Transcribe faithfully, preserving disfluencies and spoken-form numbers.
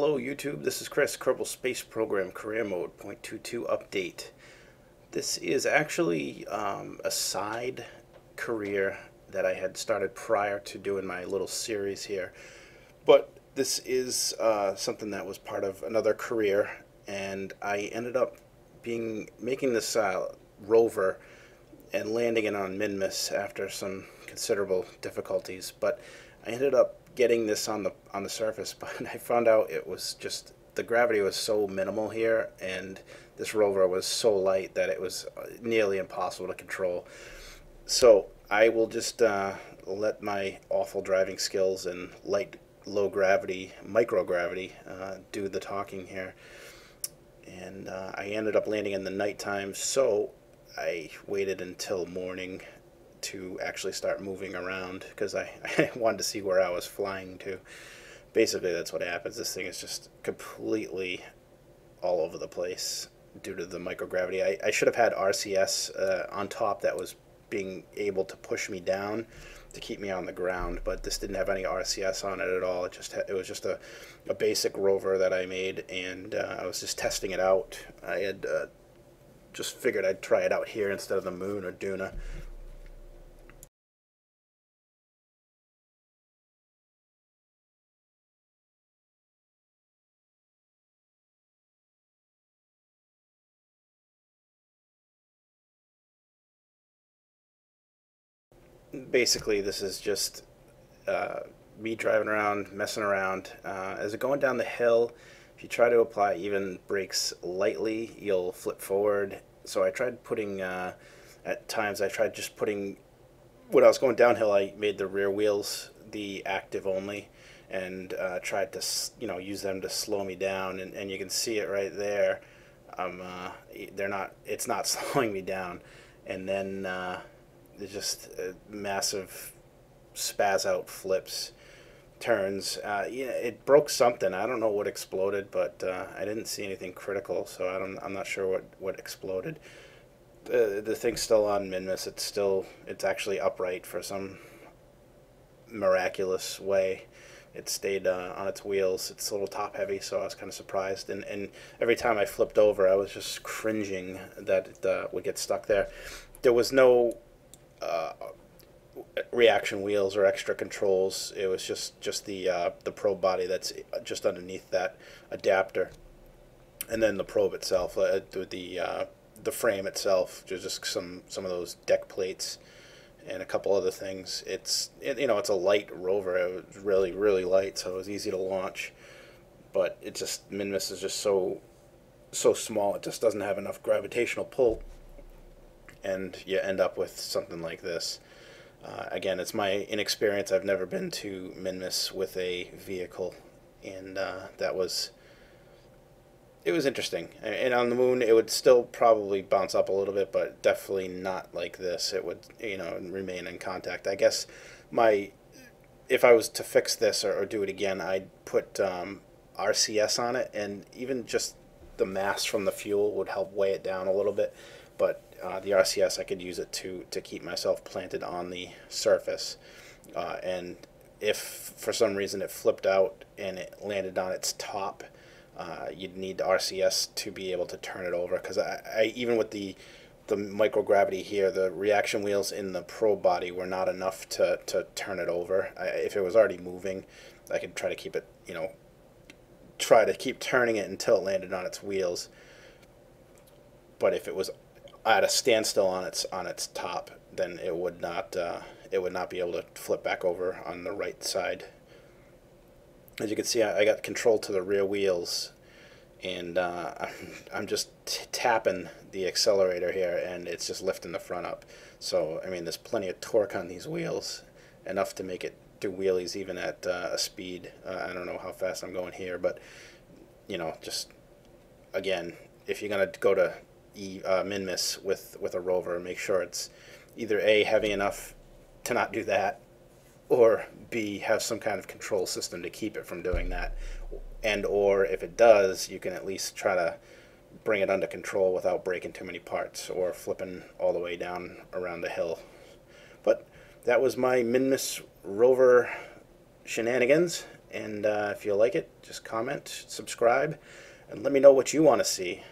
Hello YouTube, this is Chris, Kerbal Space Program Career Mode point two two Update. This is actually um, a side career that I had started prior to doing my little series here. But this is uh, something that was part of another career, and I ended up being making this uh, rover and landing it on Minmus after some considerable difficulties. But I ended up getting this on the on the surface, but I found out it was just the gravity was so minimal here, and this rover was so light that it was nearly impossible to control. So I will just uh, let my awful driving skills and light, low gravity, microgravity uh, do the talking here. And uh, I ended up landing in the nighttime, so I waited until morning to actually start moving around because I, I wanted to see where I was flying to. Basically, that's what happens. This thing is just completely all over the place due to the microgravity. I, I should have had R C S uh, on top that was being able to push me down to keep me on the ground, but this didn't have any R C S on it at all. It just it was just a, a basic rover that I made, and uh, I was just testing it out. I had uh, just figured I'd try it out here instead of the moon or Duna. Basically, this is just uh, me driving around, messing around. Uh, as it's going down the hill, if you try to apply even brakes lightly, you'll flip forward. So I tried putting, uh, at times I tried just putting, when I was going downhill, I made the rear wheels the active only and uh, tried to, you know, use them to slow me down. And, and you can see it right there. Um, uh, they're not, it's not slowing me down. And then Uh, just uh, massive spaz out flips, turns. Uh, yeah, it broke something. I don't know what exploded, but uh, I didn't see anything critical, so I don't, I'm not sure what, what exploded. Uh, the thing's still on Minmus. It's still, it's actually upright for some miraculous way. It stayed uh, on its wheels. It's a little top heavy, so I was kind of surprised. And, and every time I flipped over, I was just cringing that it uh, would get stuck there. There was no Uh, reaction wheels or extra controls. It was just just the uh, the probe body that's just underneath that adapter, and then the probe itself, uh, the uh, the frame itself. There's just some some of those deck plates and a couple other things. It's it, you know it's a light rover. It was really really light, so it was easy to launch. But it just Minmus is just so so small. It just doesn't have enough gravitational pull, and you end up with something like this. Uh, again, it's my inexperience. I've never been to Minmus with a vehicle, and uh, that was, it was interesting. And on the moon, it would still probably bounce up a little bit, but definitely not like this. It would, you know, remain in contact. I guess my, if I was to fix this or, or do it again, I'd put um, R C S on it, and even just the mass from the fuel would help weigh it down a little bit. But Uh, the R C S, I could use it to, to keep myself planted on the surface. Uh, and if for some reason it flipped out and it landed on its top, uh, you'd need the R C S to be able to turn it over. Because I, I, even with the, the microgravity here, the reaction wheels in the probe body were not enough to, to turn it over. I, if it was already moving, I could try to keep it, you know, try to keep turning it until it landed on its wheels. But if it was at a standstill on its on its top, then it would not uh, it would not be able to flip back over on the right side. As you can see, I, I got control to the rear wheels, and uh, I'm, I'm just t tapping the accelerator here, and it's just lifting the front up. So I mean, there's plenty of torque on these wheels, enough to make it do wheelies even at uh, a speed. Uh, I don't know how fast I'm going here, but you know, just again, if you're gonna go to E, uh, Minmus with with a rover, make sure it's either A, heavy enough to not do that, or B, have some kind of control system to keep it from doing that, and or if it does, you can at least try to bring it under control without breaking too many parts or flipping all the way down around the hill. But that was my Minmus rover shenanigans, and uh, if you like it, just comment, subscribe, and let me know what you want to see.